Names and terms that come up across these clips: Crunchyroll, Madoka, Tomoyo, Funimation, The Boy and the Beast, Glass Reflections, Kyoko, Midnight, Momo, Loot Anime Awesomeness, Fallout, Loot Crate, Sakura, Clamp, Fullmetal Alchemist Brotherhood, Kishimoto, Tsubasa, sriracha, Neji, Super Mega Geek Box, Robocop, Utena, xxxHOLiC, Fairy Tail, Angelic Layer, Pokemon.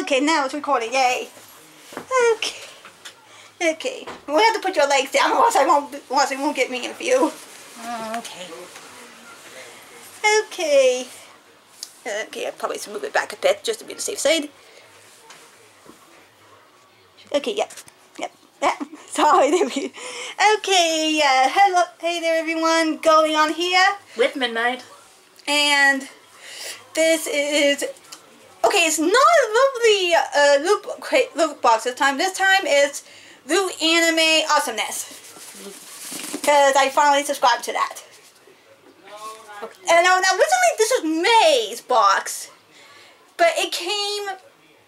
Okay, now it's recording, yay. Okay. We'll have to put your legs down or else it won't get me in view. Okay, I'll probably move it back a bit just to be on the safe side. Okay, yep. Sorry, there we go. Okay, hello, hey there everyone, going on here. With Midnight. And this is, okay, it's not the Loot Crate Loot Box this time. This time it's Loot Anime Awesomeness. Because I finally subscribed to that. Okay. And now originally this was May's box, but it came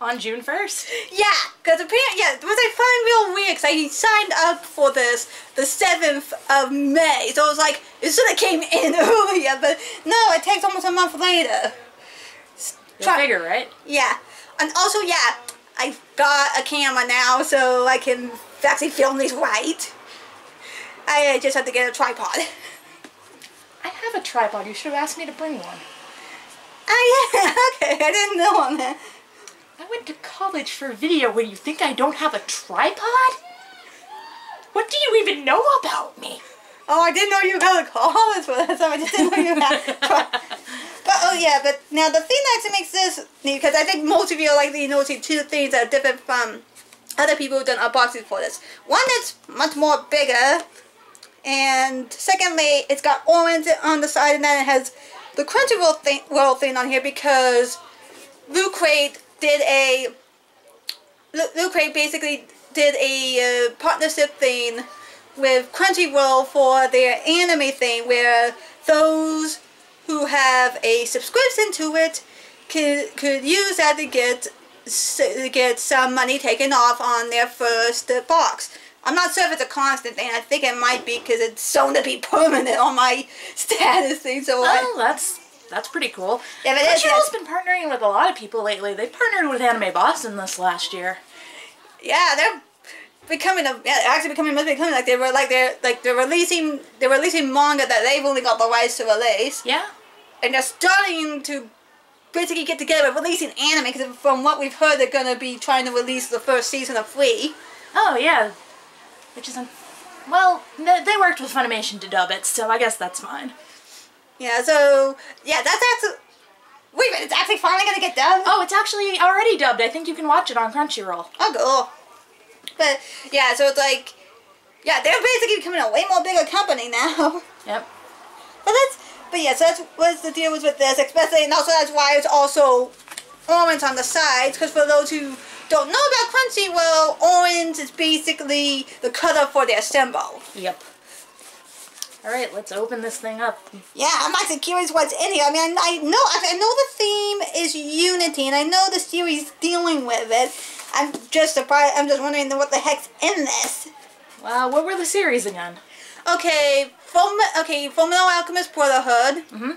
on June 1st? Yeah, because apparently, yeah, which I find real weird because I signed up for this the 7th of May, so I was like, it should have came in earlier, but no, it takes almost a month later. You'll figure, right? Yeah. And also, yeah, I've got a camera now, so I can actually film these right. I just have to get a tripod. I have a tripod. You should have asked me to bring one. Oh, yeah. Okay. I didn't know on that. I went to college for video when you think I don't have a tripod? What do you even know about me? Oh, I didn't know you were to college for that, so I just didn't know you had a tripod. But, oh yeah, but now the thing that actually makes this neat, because I think most of you are likely noticing two things that are different from other people who've done unboxings for this. One that's much more bigger, and secondly, it's got orange on the side, and then it has the Crunchyroll thing on here because Loot Crate did a partnership thing with Crunchyroll for their anime thing, where those who have a subscription to it could use that to get some money taken off on their first box. I'm not sure if it's a constant thing. I think it might be because it's shown to be permanent on my status thing. So that's pretty cool. Yeah, but Crunchyroll's been partnering with a lot of people lately. They partnered with Anime Boston this last year. Yeah, they're becoming actually like they're releasing manga that they've only got the rights to release. Yeah. And they're starting to basically get together releasing anime because from what we've heard they're gonna be trying to release the first season of Free. Oh yeah. Which isn't, well, they worked with Funimation to dub it, so I guess that's fine. Yeah, so, yeah, that's actually, wait a minute, it's actually finally gonna get dubbed? Oh, it's actually already dubbed. I think you can watch it on Crunchyroll. Oh, cool. But, yeah, so it's like, yeah, they're basically becoming a way more bigger company now. Yep. So that's what the deal was with this, especially, and also that's why it's also orange on the sides, because for those who don't know about Crunchyroll, orange is basically the color for their symbol. Yep. Alright, let's open this thing up. Yeah, I'm actually curious what's in here. I mean, I know the theme is Unity, and I know the series dealing with it. I'm just surprised. I'm just wondering what the heck's in this. Wow, what were the series again? Okay, Fullmetal Alchemist Brotherhood. Mm-hmm.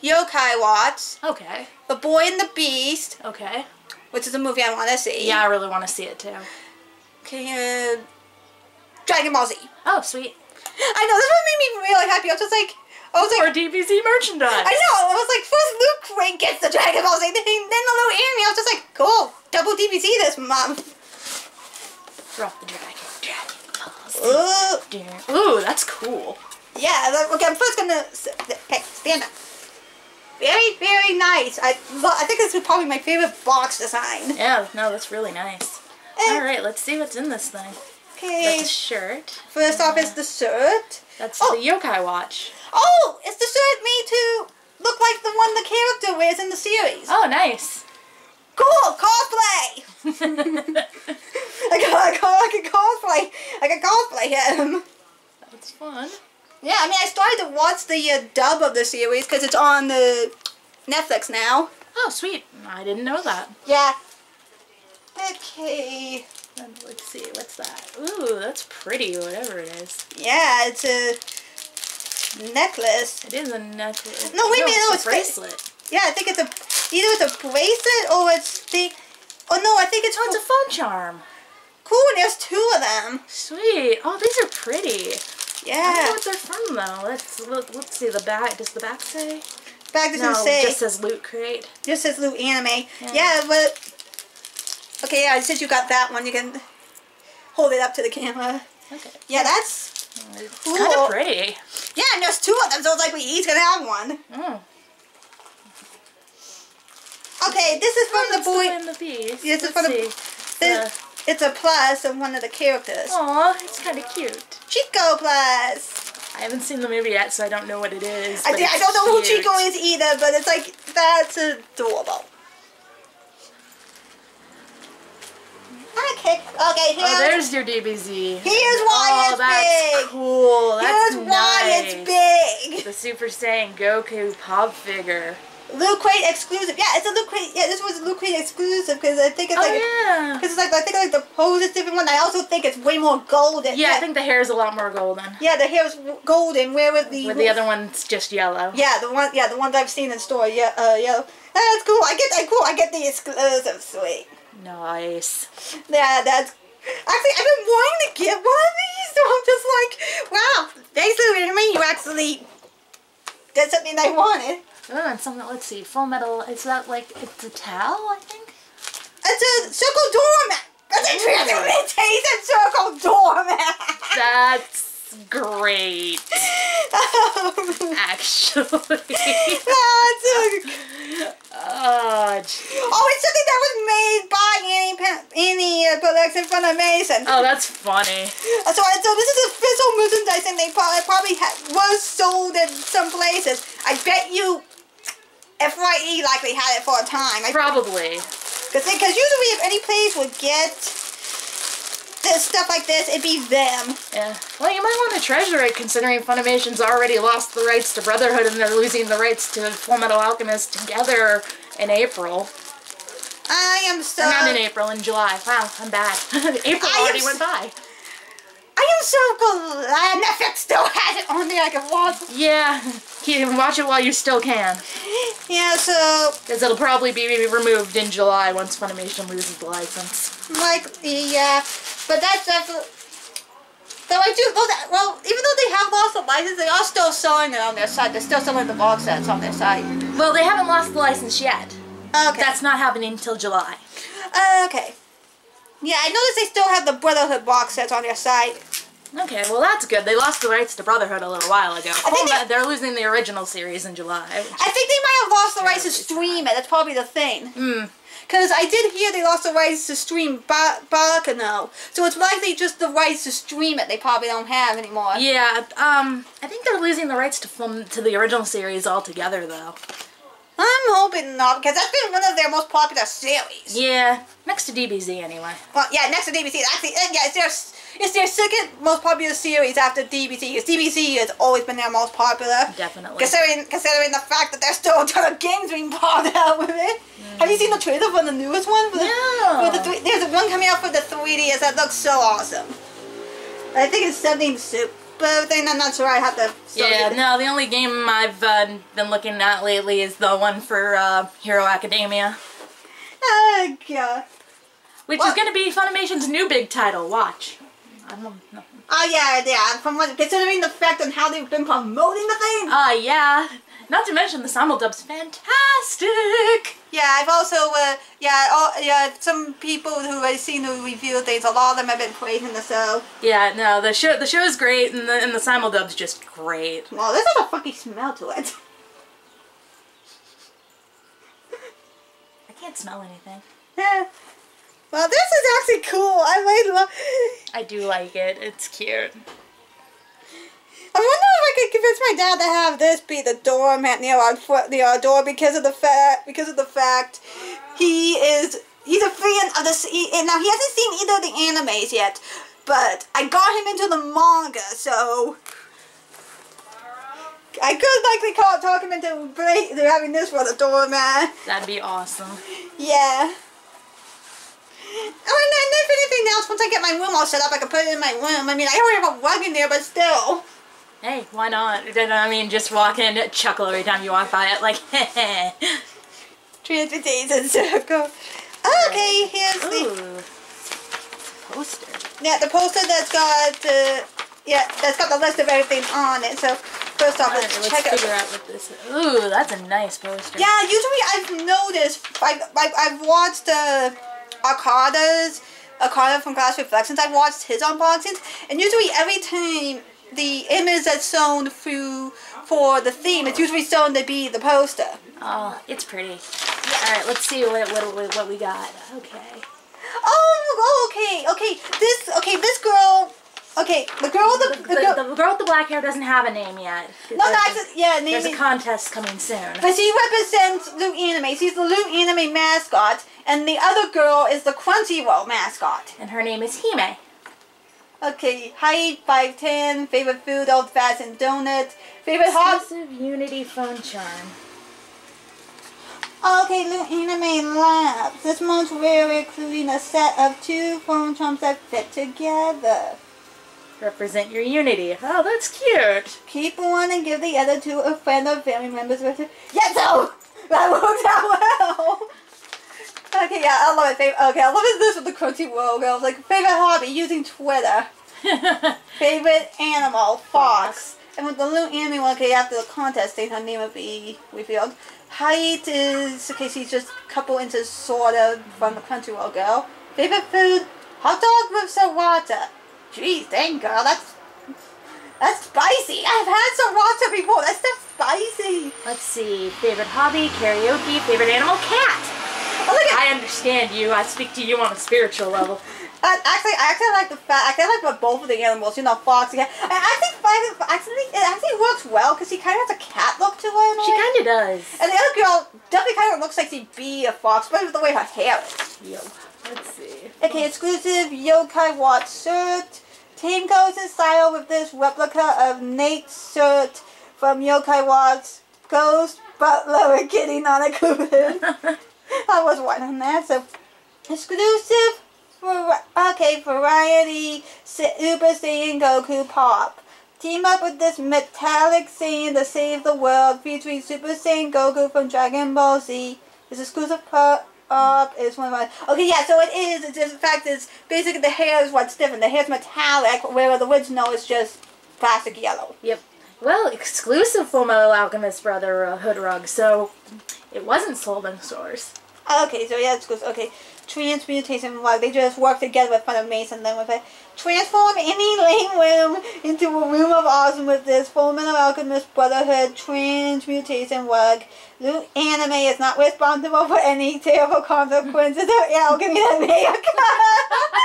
Yo Kai Watch. Okay. The Boy and the Beast. Okay. Which is a movie I want to see. Yeah, I really want to see it too. Okay, Dragon Ball Z. Oh, sweet. I know, this one made me really happy. I was like, or DBZ merchandise. I know, I was like, first Loot Crate gets the Dragon Ball Z, then the little anime. I was just like, cool, double DBZ this month. Drop the Dragon Ball Z. Ooh. Ooh, that's cool. Yeah, okay, I'm first gonna, okay, stand up. Very, very nice. I think this is probably my favorite box design. Yeah, no, that's really nice. Alright, let's see what's in this thing. Okay. That's a shirt. First off, it's the shirt. That's the Yo Kai Watch. Oh, it's the shirt made to look like the one the character wears in the series. Oh, nice. Cool, cosplay! I can cosplay him. That's fun. Yeah, I mean, I started to watch the dub of the series because it's on the Netflix now. Oh, sweet. I didn't know that. Yeah. Okay. And let's see, what's that? Ooh, that's pretty, whatever it is. Yeah, it's a necklace. It is a necklace. No, wait a minute, no, it's a bracelet. Yeah, I think it's either it's a bracelet or it's the, oh no, I think it's, oh, it's a phone charm. Cool, there's two of them. Sweet. Oh, these are pretty. Yeah. I don't know what they're from though. Let's see the back. Does the back say? Back doesn't say. No, just says Loot Crate. Just says Loot Anime. Yeah, but Okay, yeah, since you got that one, you can hold it up to the camera. Okay. Yeah, that's cool. It's kind of pretty. Yeah, and there's two of them, so it's like we each gonna have one. Mm. Okay, this is from The Boy and the Beast. Yeah, this it's a plus of one of the characters. Aw, it's kind of cute. Chico plus. I haven't seen the movie yet, so I don't know what it is. I don't know who Chico is either, but it's like, that's adorable. Okay, here's... Oh, there's your DBZ. Here's why it's big. Cool. That's here's why it's big. The Super Saiyan Goku pop figure. Loot Crate exclusive. Yeah, it's a Loot Crate. Yeah, this was Loot Crate exclusive because I think it's like I think like the pose is different one. I also think it's way more golden. Yeah, I think the hair is a lot more golden. Yeah, the hair is golden. Where with the other one's just yellow. Yeah, the ones I've seen in store. Yeah, yellow. That's cool. I get the exclusive. Sweet. Nice. Yeah, that's. Actually, I've been wanting to get one of these, so I'm just like, wow. Thanks to me, you actually did something I wanted. Oh, and something, let's see, Full Metal, is that like, it's a towel, I think? It's a circle doormat! That's a transmutation circle doormat! That's great. Actually. Oh, it's something that was made by Annie Production Funimation. Oh, that's funny. So this is official merchandise and they probably was sold in some places. I bet you... FYE likely had it for a time. Probably. Because usually if any place would get this stuff like this, it'd be them. Yeah. Well, you might want to treasure it considering Funimation's already lost the rights to Brotherhood and they're losing the rights to Fullmetal Alchemist together in April. I am so... Or not in April, in July. Wow, I'm bad. April already went by. I am so glad Netflix still has it on there. I can watch it. Yeah, you can watch it while you still can. Yeah, so... Because it'll probably be removed in July once Funimation loses the license. Likely, yeah. But that's definitely... So I do know that, well, even though they have lost the license, they are still selling it on their site. They're still selling the box sets on their site. Well, they haven't lost the license yet. Okay. That's not happening until July. Okay. Yeah, I noticed they still have the Brotherhood box sets on their site. Okay, well that's good. They lost the rights to Brotherhood a little while ago. They're losing the original series in July. I think they might have lost the rights to stream it. That's probably the thing. Mm. Because I did hear they lost the rights to stream Balkano. So it's likely just the rights to stream it they probably don't have anymore. Yeah, I think they're losing the rights to the original series altogether, though. I'm hoping not, because that's been one of their most popular series. Yeah, next to DBZ anyway. Well, yeah, next to DBZ. Actually, yeah, it's their second most popular series after DBZ. Because DBZ has always been their most popular. Definitely. Considering the fact that there's still a ton of games being popped out with it. Mm. Have you seen the trailer for the newest one? No. There's one coming out for the 3DS that looks so awesome. I think it's something super. But I'm not sure I have to... Yeah, no, the only game I've been looking at lately is the one for Hero Academia. Oh, God. Which is going to be Funimation's new big title, watch. I don't know. Oh, yeah. Considering the fact on how they've been promoting the thing. Yeah. Not to mention the Samueldub's fantastic. Yeah, I've also, some people who I've seen who review things, a lot of them have been praising the show. Yeah, no, the show is great, and the Samueldub's just great. Well, there's not a funky smell to it. I can't smell anything. Yeah. Well, this is actually cool. I do like it. It's cute. I wonder if I could convince my dad to have this be the doormat near our door because of the fact he's a fan of the now he hasn't seen either of the animes yet, but I got him into the manga, so I could likely talk him into having this for the doormat. That'd be awesome. Yeah. Oh, and if anything else, once I get my room all set up, I can put it in my room. I mean, I already have a rug in there, but still. Hey, why not? I mean, just walk in and chuckle every time you walk by it, like, heh heh. Transportation circle. Okay, here's the poster. Yeah, the poster that's got the list of everything on it. So first off, let's figure out what this is. Ooh, that's a nice poster. Yeah, usually I've noticed I've watched Arcada from Glass Reflections. I watched his unboxings, and usually every time the image that's shown through for the theme, it's usually shown to be the poster. Oh, it's pretty. Alright, let's see what we got. Okay. Oh, okay. This girl. Okay, the girl with the black hair doesn't have a name yet. There's a contest coming soon. But she represents Loot Anime. She's the Loot Anime mascot, and the other girl is the Crunchyroll mascot. And her name is Hime. Okay, height 5'10", favorite food old-fashioned donut, favorite exclusive Unity phone charm. Okay, LootAnime Labs. This month's rare, including a set of 2 phone charms that fit together. Represent your unity. Oh, that's cute. Keep one and give the other to a friend or family members with it. Yes, oh! That worked out well! Okay, yeah, I love it. Okay, I love this with the Crunchyroll girls. Like, favorite hobby, using Twitter. Favorite animal, fox. And with the little anime one, okay, after the contest, her name will be revealed. Height is, okay, she's just a couple inches shorter from the Crunchyroll girl. Favorite food, hot dog with sriracha. Jeez, dang girl, that's spicy. I've had sriracha before. That's stuff spicy. Let's see, favorite hobby, karaoke, favorite animal, cat. I understand you. I speak to you on a spiritual level. I actually like the fact I like both of the animals. You know, fox. Yeah, I actually works well because she kind of has a cat look to her. She kind of does. And the other girl definitely kind of looks like she'd be a fox, but with the way her hair is. Yo, let's see. Okay, exclusive Yo Kai Watch shirt. Team goes in style with this replica of Nate's shirt from Yo Kai Watch. Ghost, Butler, and Kitty not included. I was one on that, so exclusive variety Super Saiyan Goku Pop. Team up with this metallic Saiyan to save the world, featuring Super Saiyan Goku from Dragon Ball Z. This exclusive pop is one of my okay, yeah, so it is. It's just, in fact, it's basically the hair is what's different. The hair's metallic, where the original is just plastic yellow. Yep. Well, exclusive Fullmetal Alchemist Brotherhood rug, so it wasn't sold in stores. Okay, so yeah, it's good. Okay, transmutation rug. They just work together with Funimation and then with it. Transform any lame room into a room of awesome with this Fullmetal Alchemist Brotherhood transmutation rug. Loot Anime is not responsible for any terrible consequences of alchemy that may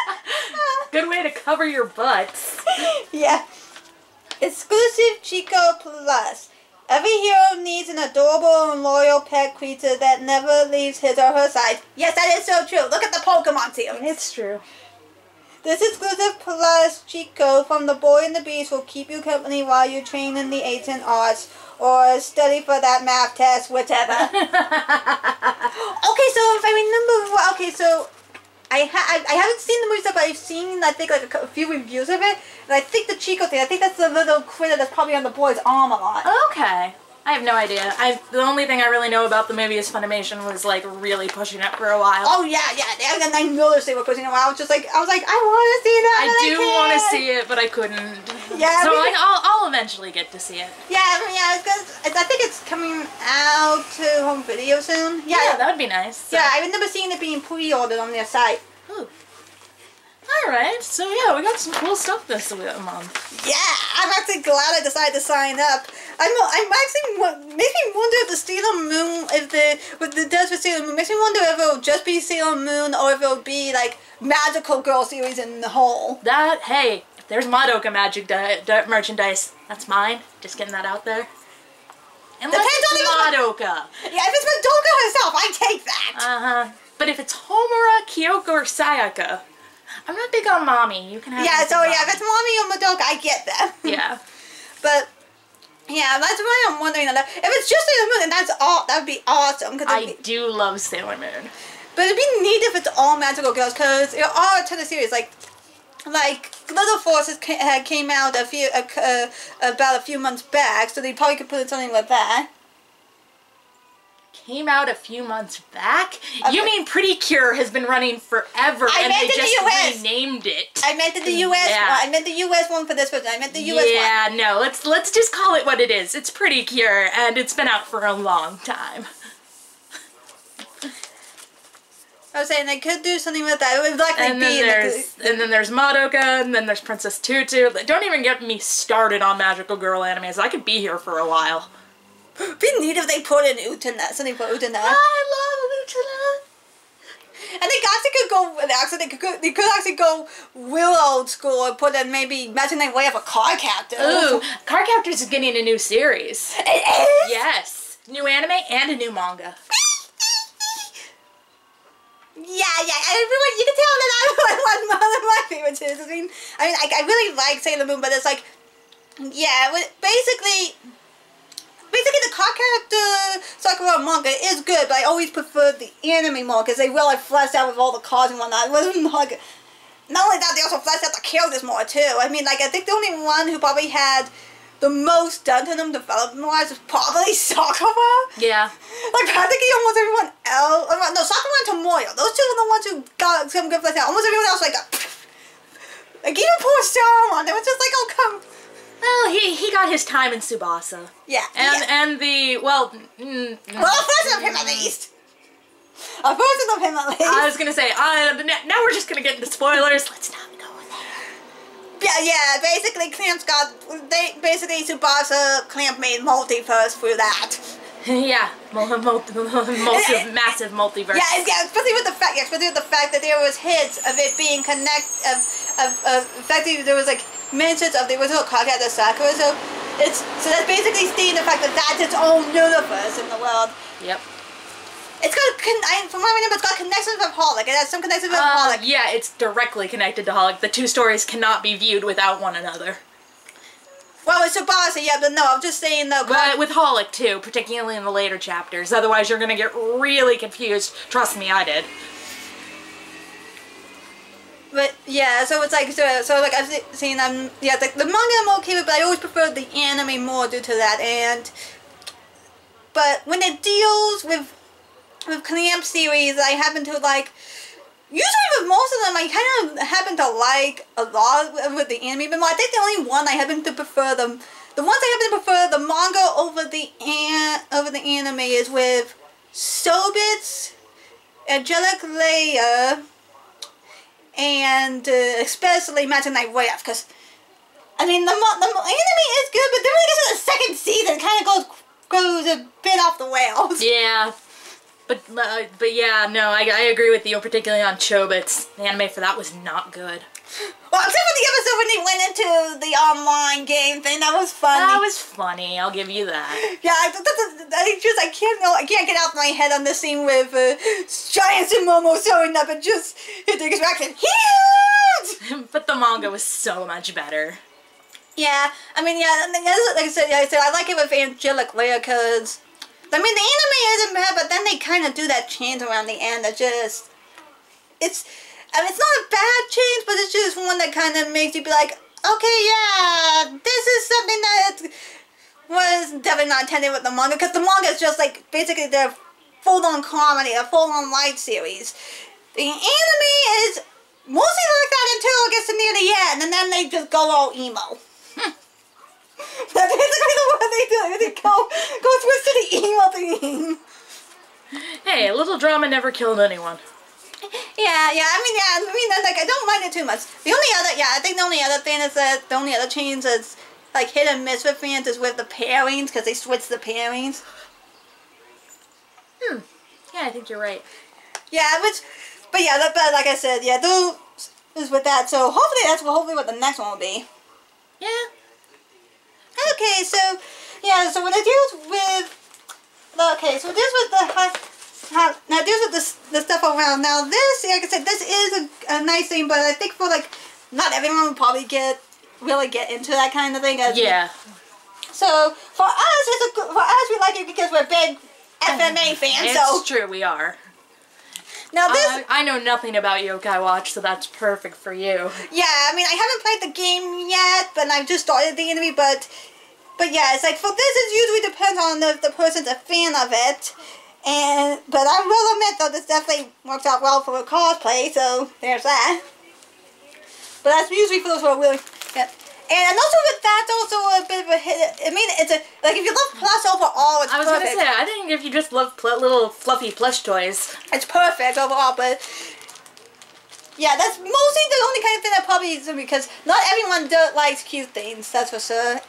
occur. Good way to cover your butts. Yeah. Exclusive Chico Plus. Every hero needs an adorable and loyal pet creature that never leaves his or her side. Yes, that is so true. Look at the Pokemon series. It's true. This exclusive Plus Chico from The Boy and the Beast will keep you company while you train in the ancient arts or study for that math test, whichever. Okay, so if I remember, okay, so I haven't seen the movie stuff, but I've seen, I think, like a few reviews of it. And I think the Chico thing, I think that's the little critter that's probably on the boy's arm a lot. Okay. I have no idea. The only thing I really know about the movie is Funimation was, like, really pushing it for a while. Oh, yeah, yeah. And I noticed they were pushing it a while. I was like, I want to see that, I do want to see it, but I couldn't. Yeah. So, like, I'll eventually get to see it. Yeah, yeah, because I think it's coming out to home video soon. Yeah, yeah, that would be nice. So. Yeah, I remember seeing it being pre-ordered on their site. Ooh. Alright, so yeah, we got some cool stuff this month. Yeah, I'm actually glad I decided to sign up. I'm actually, makes me wonder if the Sailor Moon, if it does for Sailor Moon, makes me wonder if it'll just be Sailor Moon or if it'll be like Magical Girl series in the whole. That, hey, if there's Madoka Magic merchandise, that's mine. Just getting that out there. Unless it's Madoka. Yeah, if it's Madoka herself, I take that. Uh-huh. But if it's Homura, Kyoko, or Sayaka, I'm not big on mommy. You can have yeah, if it's mommy or Madoka, I get that. Yeah. But, yeah, that's why I'm wondering that. If it's just Sailor Moon, then that's all, that would be awesome. Cause I do love Sailor Moon. But it'd be neat if it's all Magical Girls, because there are a ton of series. Like Little Forces came out about a few months back, so they probably could put in something like that. Came out a few months back? Okay. You mean Pretty Cure has been running forever and they just renamed it. I meant the US one. I meant the US one for this person. I meant the US one. Yeah, no, let's just call it what it is. It's Pretty Cure and it's been out for a long time. I was saying they could do something with that. It would and then there's Madoka, and then there's Princess Tutu. Don't even get me started on magical girl animes. I could be here for a while. It'd be neat if they put in Utena, something for Utena. I love Utena. And they actually could go. They could actually go real old school and put in maybe Magic Knight Rayearth a Card Captor. Ooh, Card Captors is getting a new series. It is. Yes, new anime and a new manga. Yeah. You can tell that one of my favorite series. I mean, I really like Sailor Moon, but it's like, yeah, basically the card character Sakura manga is good, but I always preferred the anime manga because they really fleshed out with all the cards and whatnot. It wasn't manga. Not only that, they also fleshed out the characters more too. I mean, like, I think the only one who probably had the most done to them development-wise is probably Sakura. Yeah. Like, practically almost everyone else... No, Sakura and Tomoyo. Those two are the ones who got some good fleshed out. Almost everyone else, like, even poor Syaoran, they were just like, oh, come... Well, he got his time in Tsubasa. Yeah. Well, a version of him at least. A version of him at least. I was gonna say, now we're just gonna get into spoilers. Let's not go there. Yeah. Basically, Clamp's got. Basically Tsubasa, Clamp made multiverse through that. Yeah. Massive multiverse. Yeah. Especially with the fact that there was hints of it being there was like. Mentions of the original Kage the Sakura, so that's basically stating the fact that that's its own universe in the world. Yep. It's got, from what I remember, it's got connections with HOLiC. It has some connections with HOLiC. Yeah, it's directly connected to HOLiC. The two stories cannot be viewed without one another. Well, it's Tsubasa, yeah, but no, I'm just saying though. But with HOLiC too, particularly in the later chapters. Otherwise, you're gonna get really confused. Trust me, I did. But yeah, so it's like so I've seen like the manga I'm okay with, but I always preferred the anime more due to that. But when it deals with Clamp series, I happen to like. Usually with most of them, I kind of happen to like a lot with the anime, but I think the only one I happen to prefer the manga over the anime is with Chobits, Angelic Layer. And especially Magic Knight Rayearth, because I mean the anime is good, but then when it gets to the second season, it kind of goes a bit off the rails. Yeah, but yeah, no, I agree with you, particularly on Chobits. The anime for that was not good. Well, except for the episode when they went into the online game thing, that was funny. That was funny. I'll give you that. Yeah, I can't get out of my head on the scene with Giants and Momo showing up and just hit the distraction. Huge. But the manga was so much better. Yeah, I mean, yeah, like I said, I like it with Angelic Layer because, I mean, the anime isn't bad, but then they kind of do that change around the end that just, it's. I mean, it's not a bad change, but it's just one that kind of makes you be like, okay, yeah, this is something that was definitely not intended with the manga, because the manga is just like basically their full-on comedy, a full-on light series. The anime is mostly like that until it gets to near the end, and then they just go all emo. That's basically what they do. They go switch to the emo thing. Hey, a little drama never killed anyone. Yeah, like, I don't mind it too much. The only other change that's, like, hit and miss with fans is with the pairings, because they switched the pairings. Yeah, I think you're right. Yeah, but like I said, yeah, those is with that, so hopefully that's what the next one will be. Yeah. Okay, so, yeah, so when it deals with, now this with the stuff around. Now this, like I said, this is a nice thing, but I think for like, not everyone would probably really get into that kind of thing. Yeah. So for us, we like it because we're big FMA fans. It's true, we are. Now this, I know nothing about Yo Kai Watch, so that's perfect for you. Yeah, I mean, I haven't played the game yet, but I've just started the anime, but yeah, it's like for this, it usually depends on if the person's a fan of it. But I will admit though, this definitely works out well for a cosplay, so there's that. But that's usually for those who are really, yeah. And also with that, also a bit of a hit. I mean, it's a, like, if you love plush overall, it's perfect. I was gonna say, I think if you just love little fluffy plush toys, it's perfect overall, but yeah, that's mostly the only kind of thing that probably is, because not everyone likes cute things, that's for sure.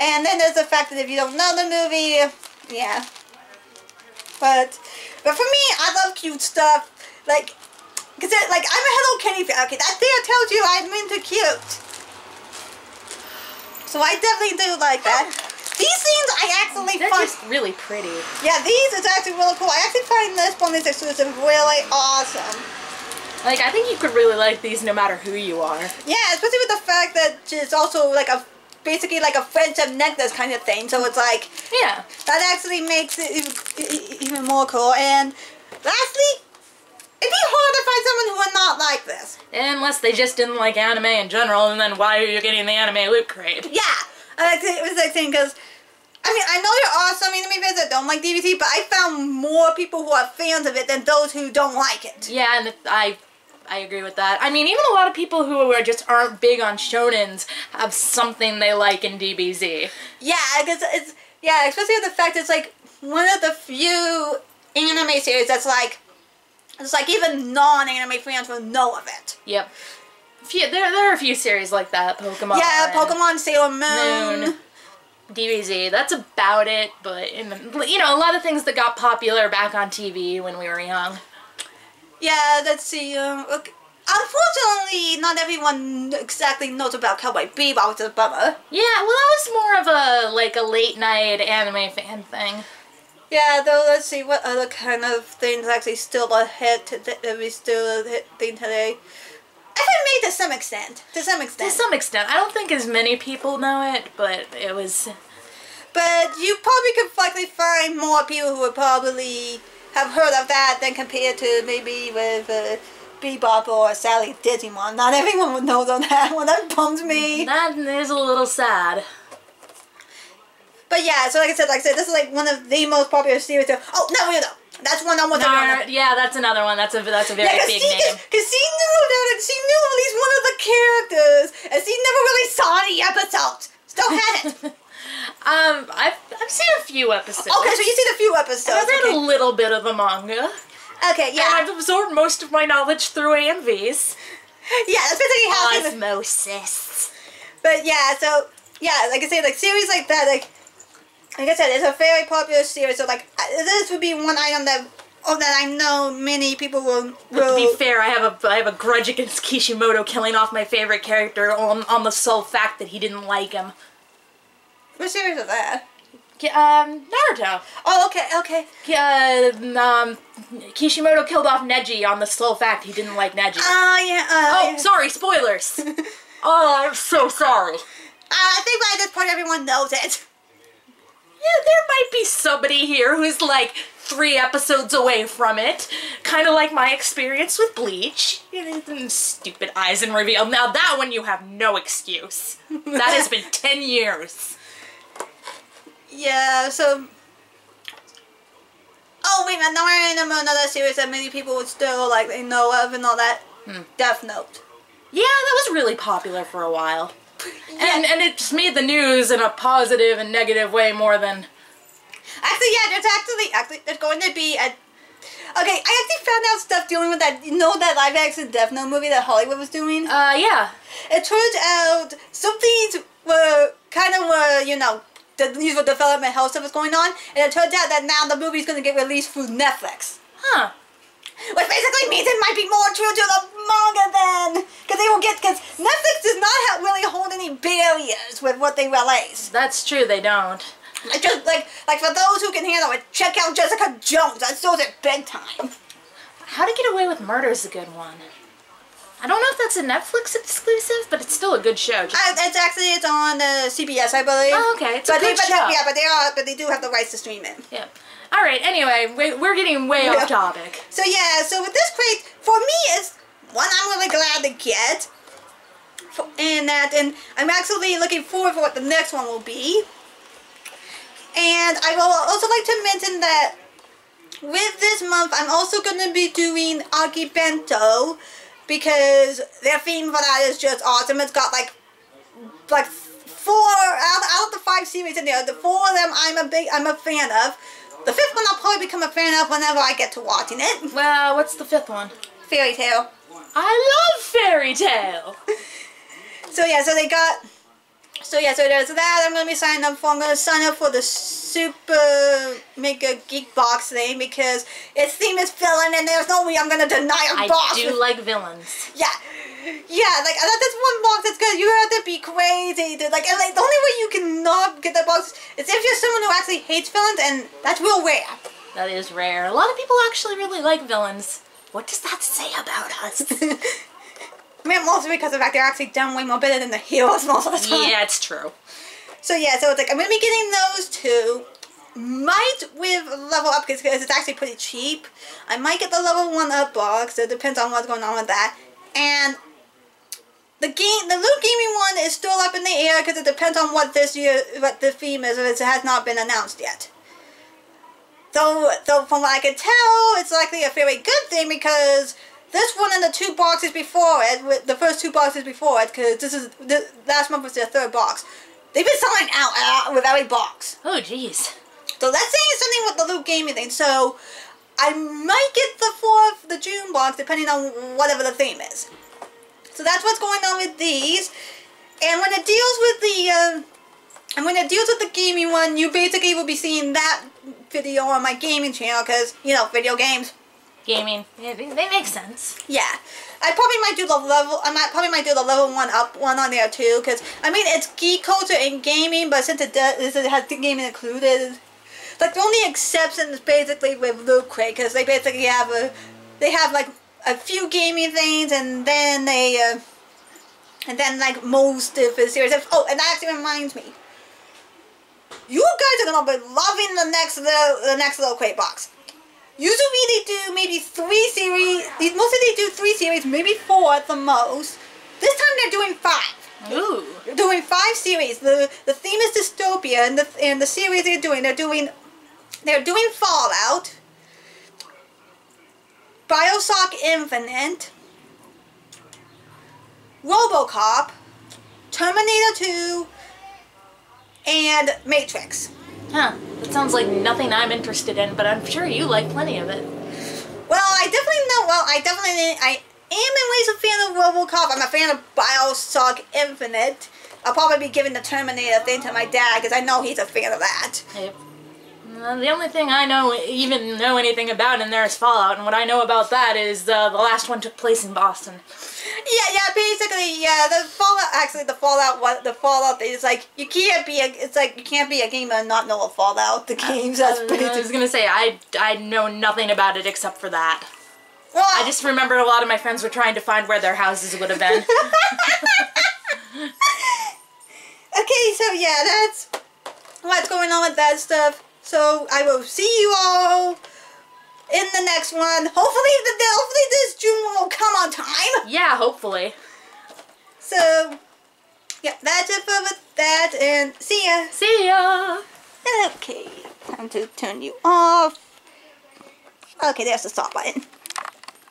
And then there's the fact that if you don't know the movie, yeah. But for me, I love cute stuff. Like, because, like, I'm a Hello Kitty fan. Okay, that thing I told you, I'm into cute. So I definitely do like that. These things I actually find... They're just really pretty. Yeah, these is actually really cool. I actually find this one is exclusive really awesome. Like, I think you could really like these no matter who you are. Yeah, especially with the fact that it's also like a... basically like a friendship necklace kind of thing. So it's like... Yeah. That actually makes it even more cool. And lastly, it'd be hard to find someone who would not like this. Unless they just didn't like anime in general, and then why are you getting the Anime Loot Crate? Yeah! It was like saying, because, I mean, I know there are some anime fans that don't like DBC, but I found more people who are fans of it than those who don't like it. Yeah, and I agree with that. I mean, even a lot of people who are just aren't big on shonens have something they like in DBZ. Yeah, because it's, yeah, especially with the fact it's like one of the few anime series that's like, it's like even non-anime fans will know of it. Yep. There are a few series like that. Pokemon. Yeah, Pokemon, Sailor Moon. DBZ. That's about it. But, you know, a lot of things that got popular back on TV when we were young. Yeah, let's see. Okay. Unfortunately, not everyone exactly knows about Cowboy Bebop, which is a bummer. Yeah, well, that was more of a, like, a late-night anime fan thing. Yeah, though, let's see what other kind of things actually still a hit today, I think maybe to some extent. I don't think as many people know it, but it was... But you probably could likely find more people who would probably have heard of that than compared to maybe with Bebop or Sally Digimon. Not everyone would know on that one. That bums me. That is a little sad. But yeah, so like I said, this is like one of the most popular series. Oh, Naruto. That's one almost everyone. Yeah, that's another one. That's a very big name. Because she knew about it. She knew at least one of the characters, and she never really saw any episodes. Still had it. I've seen a few episodes. Okay, so you've seen a few episodes. And I read a little bit of the manga. Okay, yeah. And I've absorbed most of my knowledge through AMVs. Yeah, that's basically how. Osmosis. But yeah, so yeah, like I said, like series like that, like I said, it's a very popular series, so like this would be one item that I know many people will. But to be fair, I have a grudge against Kishimoto killing off my favorite character on the sole fact that he didn't like him. What series is that? Naruto. Oh, okay. Kishimoto killed off Neji on the sole fact he didn't like Neji. Yeah. Oh, yeah. Sorry, spoilers. Oh, I'm so sorry. I think by this point everyone knows it. Yeah, there might be somebody here who's like 3 episodes away from it. Kind of like my experience with Bleach. Stupid eyes and reveal. Now that one you have no excuse. That has been 10 years. Yeah, so... Oh, wait a minute. Now I know another series that many people would still like they know of and all that. Death Note. Yeah, that was really popular for a while. Yeah. And it just made the news in a positive and negative way more than... Actually, yeah, there's actually there's going to be a... Okay, I actually found out stuff dealing with that, you know, that live action Death Note movie that Hollywood was doing? Yeah. It turns out some things were kind of you know, the usual development hell stuff was going on, and it turns out that now the movie's going to get released through Netflix. Huh. Which basically means it might be more true to the manga then. Because Netflix does not really hold any barriers with what they release. That's true, they don't. It's just like for those who can handle it, check out Jessica Jones. I sold it big time. How to Get Away with Murder is a good one. I don't know if that's a Netflix exclusive, but it's still a good show. It's on CBS, I believe. Oh, okay, it's a good show. Yeah, but they do have the rights to stream it. Yeah. Alright, anyway, we're getting way off topic. So yeah, so with this crate, for me, it's one I'm really glad to get. And I'm actually looking forward for what the next one will be. And I will also like to mention that with this month, I'm also going to be doing Aki Bento, because their theme for that is just awesome. It's got like out of the five series in there, the four of them I'm a fan of. The fifth one I'll probably become a fan of whenever I get to watching it. Well, what's the fifth one? Fairy Tail. I love Fairy Tail. So yeah, so they got. So yeah, so there's that. I'm gonna be signing up for. I'm gonna sign up for the Super Mega Geek Box thing because its theme is villain, and there's no way I'm gonna deny a box. I do like villains. Yeah, yeah. Like that's one box that's good. You have to be crazy. Like, and like the only way you can not get that box is if you're someone who actually hates villains, and that's real rare. That is rare. A lot of people actually really like villains. What does that say about us? I mean, mostly because of the fact they're actually done way more better than the heroes most of the time. Yeah, it's true. So yeah, so it's like, I'm going to be getting those two. Might with level up, because it's actually pretty cheap. I might get the level 1 up box, so it depends on what's going on with that. And the game, the Loot Gaming one is still up in the air, because it depends on what this year, what the theme is, it has not been announced yet. Though from what I can tell, it's likely a very good thing, because this one and the two boxes before it, the first two boxes before it, because this last month was their third box. They've been selling out with every box. Oh, jeez. So that's saying something with the Loot Gaming thing. So I might get the fourth, the June box, depending on whatever the theme is. So that's what's going on with these. And when it deals with the, gaming one, you basically will be seeing that video on my gaming channel, because you know, video games. Gaming, yeah, they make sense. Yeah, I probably might do the level 1 up one on there too, because I mean it's geek culture and gaming, but since it has the gaming included, like the only exception is basically with Loot Crate, because they basically have like a few gaming things, and then like most of the series. Oh, and that actually reminds me, you guys are gonna be loving the next Loot Crate box. Usually they do maybe 3 series, mostly they do 3 series, maybe 4 at the most. This time they're doing 5. Ooh. They're doing 5 series. The theme is dystopia, and the series they're doing Fallout, Bioshock Infinite, Robocop, Terminator 2, and Matrix. Huh. That sounds like nothing I'm interested in, but I'm sure you like plenty of it. Well, I definitely know. Well, I am in ways a fan of Robocop. I'm a fan of Bioshock Infinite. I'll probably be giving the Terminator thing to my dad, because I know he's a fan of that. Yep. The only thing I even know anything about in there is Fallout, and what I know about that is the last one took place in Boston. Yeah, yeah, basically, yeah. The Fallout is like you can't be a. It's like you can't be a gamer and not know a Fallout. The games. That's pretty. I was gonna say I know nothing about it except for that. Well, I just remember a lot of my friends were trying to find where their houses would have been. Okay, so yeah, that's what's going on with that stuff. So I will see you all in the next one. Hopefully this June one will come on time. Yeah, hopefully. So, yeah, that's it for that, and see ya. See ya. Okay, time to turn you off. Okay, there's the stop button.